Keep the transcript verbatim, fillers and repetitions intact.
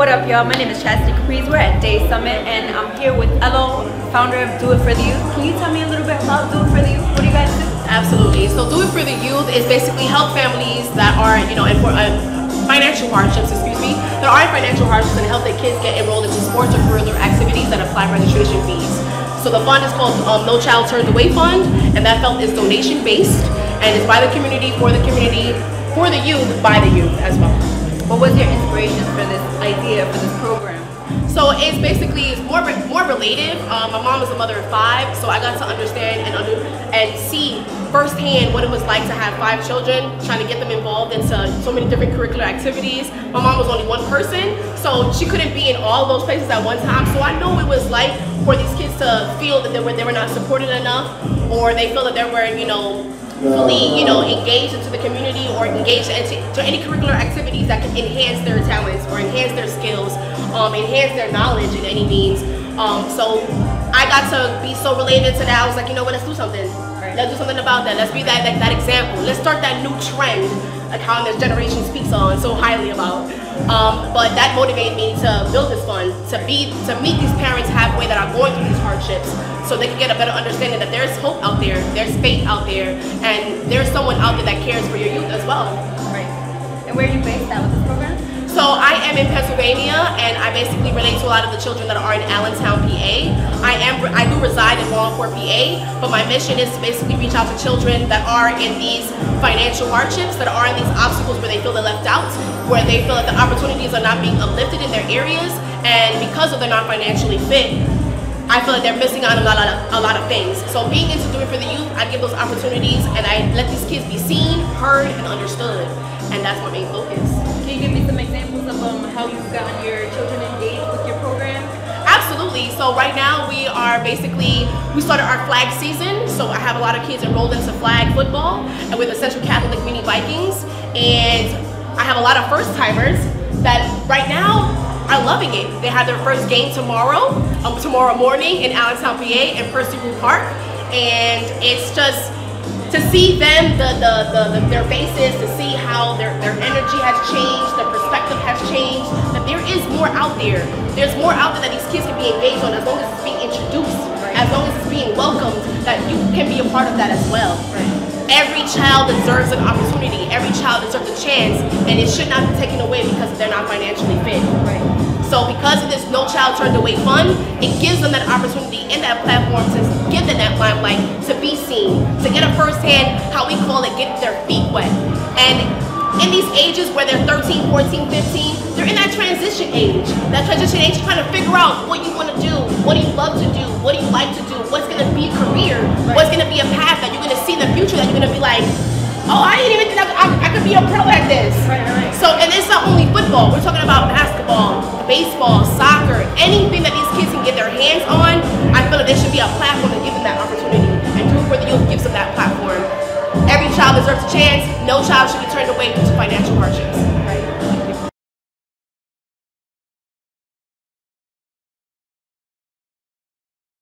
What up, y'all? My name is Chastity Caprice. We're at Daze Summit, and I'm here with Elo, founder of Do It For The Youth. Can you tell me a little bit about Do It For The Youth? What do you guys do? Absolutely. So Do It For The Youth is basically help families that are, you know, and for uh, financial hardships, excuse me, that are in financial hardships, and help their kids get enrolled into sports or further activities that apply registration fees. So the fund is called um, No Child Turned Away Fund, and that fund is donation based, and it's by the community, for the community, for the youth, by the youth as well. What was your inspiration for this idea, for this program? So it's basically it's more, more related. Um, my mom is a mother of five, so I got to understand and, under, and see firsthand what it was like to have five children, trying to get them involved into so many different curricular activities. My mom was only one person, so she couldn't be in all those places at one time. So I know it was like for these kids to feel that they were, they were not supported enough, or they feel that they were, you know, fully, you know, engaged into the community or engaged into, into any curricular activities that can enhance their talents or enhance their skills, um, enhance their knowledge in any means. Um, so I got to be so related to that. I was like, you know what, let's do something. Let's do something about that. Let's be that, that, that example. Let's start that new trend, like how this generation speaks on so highly about. Um, but that motivated me to build this fund, to be, to meet these parents halfway that are going through these hardships, so they can get a better understanding that there's hope out there, there's faith out there, and there's someone out there that cares for your youth as well. Right. And where are you based out of this program? So I am in Pennsylvania, and I basically relate to a lot of the children that are in Allentown, P A. I am I do reside in Wallingford, P A, but my mission is to basically reach out to children that are in these financial hardships, that are in these obstacles where they feel they're left out, where they feel that the opportunities are not being uplifted in their areas, and because of they're not financially fit, I feel like they're missing out on a lot of, a lot of things. So being into Do It For The Youth, I give those opportunities, and I let these kids be seen, heard, and understood, and that's my main focus. Can you give me some examples of um, how you've gotten your children engaged with your program? Absolutely. So right now we are basically, we started our flag season. So I have a lot of kids enrolled into flag football and with the Central Catholic Mini Vikings. And I have a lot of first-timers that right now are loving it. They have their first game tomorrow, um, tomorrow morning in Allentown, P A and Percy Roo Park. And it's just, to see them, the, the, the, the, their faces, to see how their, their energy has changed, their perspective has changed, that there is more out there. There's more out there that these kids can be engaged on, as long as it's being introduced, right, as long as it's being welcomed, that you can be a part of that as well. Right. Every child deserves an opportunity. Every child deserves a chance, and it should not be taken away because they're not financially fit. Right. So because of this No Child Turned Away Fund, it gives them that opportunity and that platform to give them that limelight, to be seen, to get a firsthand, how we call it, get their feet wet. And in these ages where they're thirteen, fourteen, fifteen, they're in that transition age. That transition age, trying to figure out what you want to do, what do you love to do, what do you like to do, what's going to be a career, what's going to be a path that you're going to see in the future that you're going to be like, oh, I didn't even think I, I, I could be a pro at this. Right, right. So, and it's not only football. We're talking about basketball, baseball, soccer, anything that these kids can get their hands on. I feel that there should be a platform to give them that opportunity. And Do It For The Youth gives them that platform. Every child deserves a chance. No child should be turned away due to financial hardships.